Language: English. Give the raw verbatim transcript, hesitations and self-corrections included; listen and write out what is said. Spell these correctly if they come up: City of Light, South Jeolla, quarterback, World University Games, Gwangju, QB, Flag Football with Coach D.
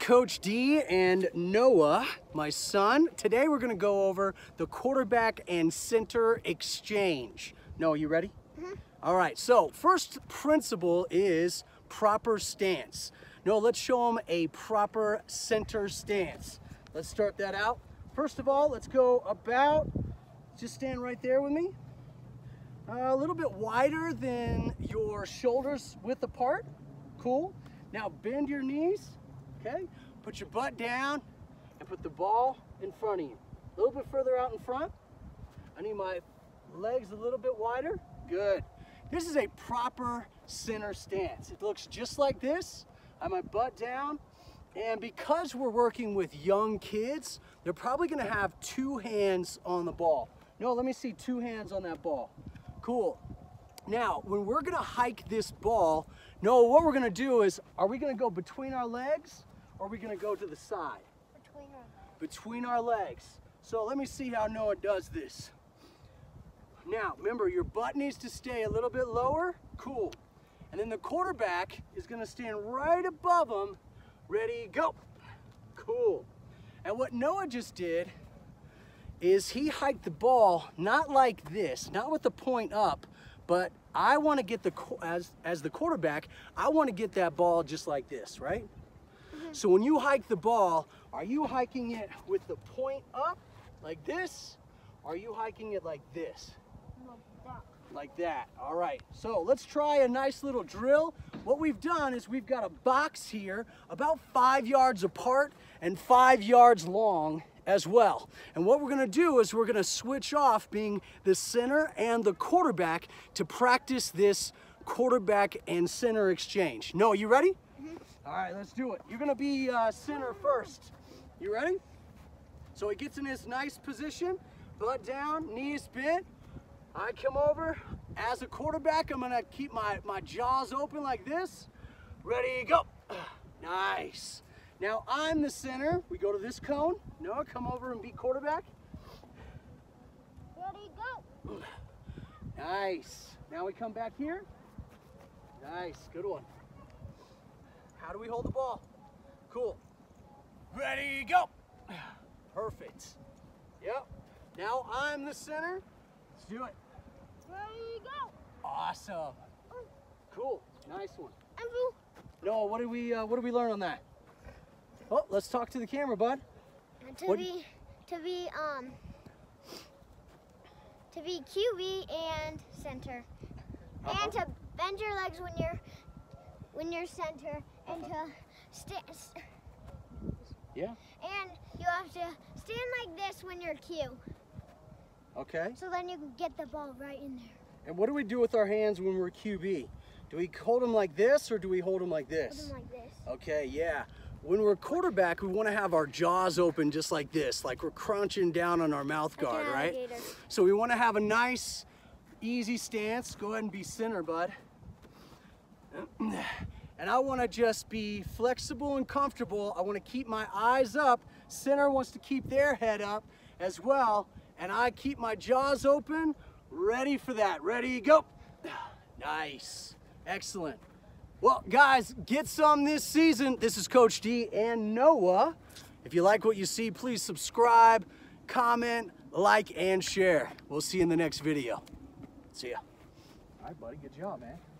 Coach D and Noah, my son. Today we're gonna go over the quarterback and center exchange. Noah, you ready? Mm-hmm. All right, so first principle is proper stance. Noah, let's show them a proper center stance. Let's start that out. First of all, let's go about, just stand right there with me. A little bit wider than your shoulders width apart. Cool. Now bend your knees. Okay, put your butt down and put the ball in front of you. A little bit further out in front. I need my legs a little bit wider. Good. This is a proper center stance. It looks just like this. I have my butt down. And because we're working with young kids, they're probably going to have two hands on the ball. No, let me see two hands on that ball. Cool. Now, when we're going to hike this ball, Noah, what we're going to do is, are we going to go between our legs? Or are we going to go to the side? Between our legs. Between our legs. So let me see how Noah does this. Now, remember, your butt needs to stay a little bit lower. Cool. And then the quarterback is going to stand right above him. Ready, go. Cool. And what Noah just did is he hiked the ball not like this, not with the point up, but I want to get the, as, as the quarterback, I want to get that ball just like this, right? So when you hike the ball, are you hiking it with the point up like this? Or are you hiking it like this? Like that. Like that. All right. So let's try a nice little drill. What we've done is we've got a box here about five yards apart and five yards long as well. And what we're going to do is we're going to switch off being the center and the quarterback to practice this quarterback and center exchange. Noah, you ready? All right, let's do it. You're going to be uh, center first. You ready? So he gets in this nice position, butt down, knees bent. I come over. As a quarterback, I'm going to keep my, my jaws open like this. Ready, go. Nice. Now I'm the center. We go to this cone. Noah, come over and be quarterback. Ready, go. Nice. Now we come back here. Nice. Good one. How do we hold the ball? Cool. Ready, go. Perfect. Yep. Now I'm the center. Let's do it. Ready, go. Awesome. Cool. Nice one. Noah, what did we uh, what did we learn on that? Oh, let's talk to the camera, bud. To what? be to be um to be Q B and center, uh-huh. and to bend your legs when you're when you're center. And to stand, yeah. And you have to stand like this when you're Q. Okay. So then you can get the ball right in there. And what do we do with our hands when we're Q B? Do we hold them like this or do we hold them like this? Hold them like this. Okay, yeah. When we're quarterback, we want to have our jaws open just like this, like we're crunching down on our mouth guard, okay, right? Alligator. So we want to have a nice, easy stance. Go ahead and be center, bud. And I want to just be flexible and comfortable. I want to keep my eyes up. Center wants to keep their head up as well. And I keep my jaws open, ready for that. Ready, go. Nice. Excellent. Well, guys, get some this season. This is Coach D and Noah. If you like what you see, please subscribe, comment, like, and share. We'll see you in the next video. See ya. All right, buddy. Good job, man.